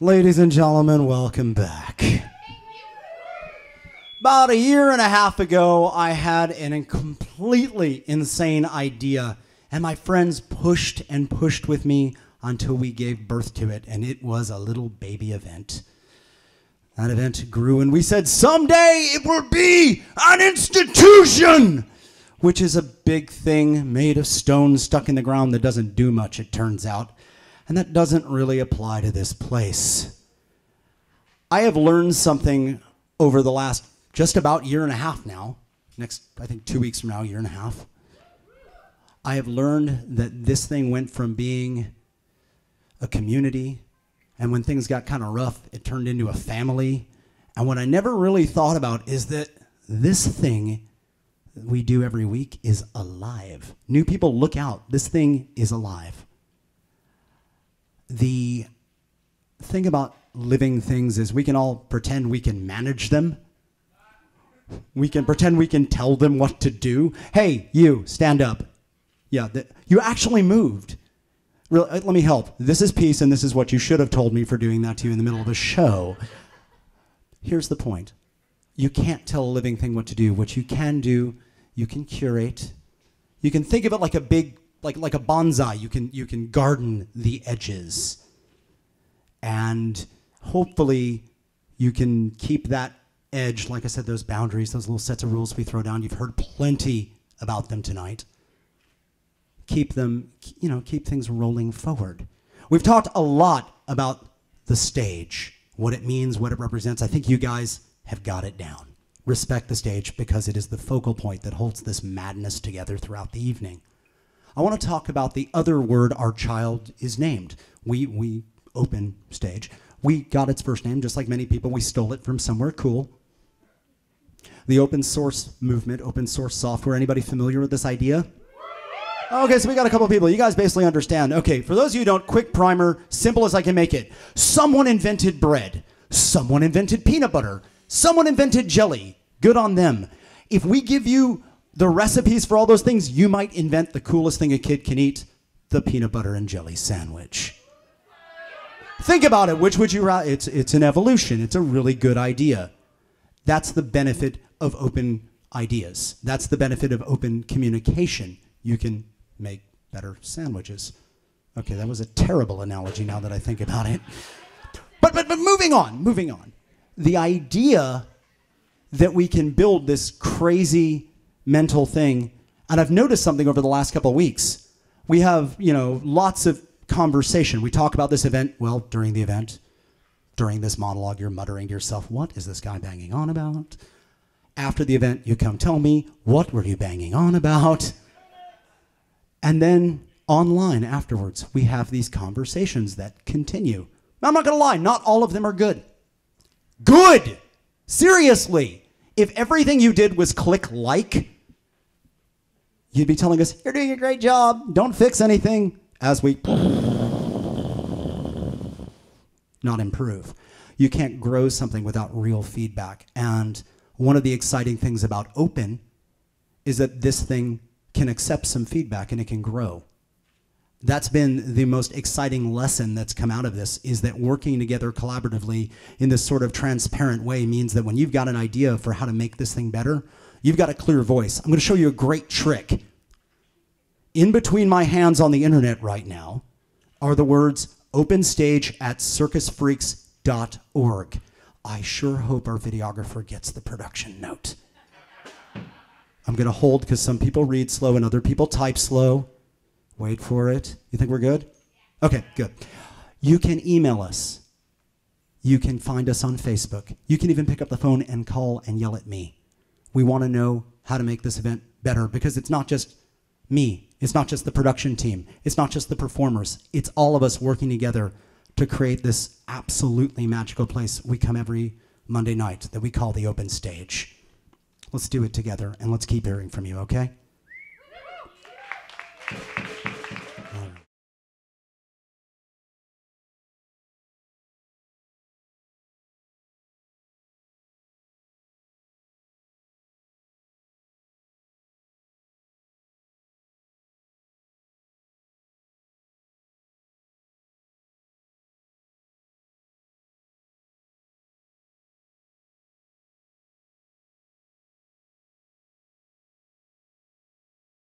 Ladies and gentlemen, welcome back. About a year and a half ago, I had a completely insane idea, and my friends pushed and pushed with me until we gave birth to it, and it was a little baby event. That event grew, and we said, someday it will be an institution, which is a big thing made of stone stuck in the ground that doesn't do much, it turns out. And that doesn't really apply to this place. I have learned something over the last just about year and a half now. Next, I think 2 weeks from now, year and a half. I have learned that this thing went from being a community, and when things got kind of rough, it turned into a family. And what I never really thought about is that this thing that we do every week is alive. New people, look out. This thing is alive. The thing about living things is we can all pretend we can manage them. We can pretend we can tell them what to do. Hey, you, stand up. Yeah, you actually moved. Really, let me help. This is peace, and this is what you should have told me for doing that to you in the middle of a show. Here's the point. You can't tell a living thing what to do. What you can do, you can curate. You can think of it like a big, like a bonsai, you can garden the edges, and hopefully you can keep that edge, like I said, those boundaries, those little sets of rules we throw down. You've heard plenty about them tonight. Keep them, you know, keep things rolling forward. We've talked a lot about the stage, what it means, what it represents. I think you guys have got it down. Respect the stage because it is the focal point that holds this madness together throughout the evening. I want to talk about the other word our child is named. We Open Stage. We got its first name, just like many people. We stole it from somewhere cool. The open source movement, open source software. Anybody familiar with this idea? Okay, so we got a couple of people. You guys basically understand. Okay, for those of you who don't, quick primer, simple as I can make it. Someone invented bread. Someone invented peanut butter. Someone invented jelly. Good on them. If we give you the recipes for all those things, you might invent the coolest thing a kid can eat, the peanut butter and jelly sandwich. Think about it. Which would you rather? It's an evolution. It's a really good idea. That's the benefit of open ideas. That's the benefit of open communication. You can make better sandwiches. Okay, that was a terrible analogy now that I think about it. But moving on. The idea that we can build this crazy mental thing, and I've noticed something over the last couple of weeks. We have, you know, lots of conversation. We talk about this event, well, during the event, during this monologue, you're muttering to yourself, what is this guy banging on about? After the event, you come tell me, what were you banging on about? And then online afterwards, we have these conversations that continue. I'm not gonna lie, not all of them are good. Good! Seriously! If everything you did was click like, you'd be telling us, you're doing a great job, don't fix anything, as we not improve. You can't grow something without real feedback. And one of the exciting things about open is that this thing can accept some feedback and it can grow. That's been the most exciting lesson that's come out of this, is that working together collaboratively in this sort of transparent way means that when you've got an idea for how to make this thing better, you've got a clear voice. I'm going to show you a great trick. In between my hands on the internet right now are the words openstage@circusfreaks.org. I sure hope our videographer gets the production note. I'm going to hold because some people read slow and other people type slow. Wait for it. You think we're good? Okay, good. You can email us. You can find us on Facebook. You can even pick up the phone and call and yell at me. We want to know how to make this event better because it's not just me. It's not just the production team. It's not just the performers. It's all of us working together to create this absolutely magical place we come every Monday night that we call the Open Stage. Let's do it together and let's keep hearing from you, okay?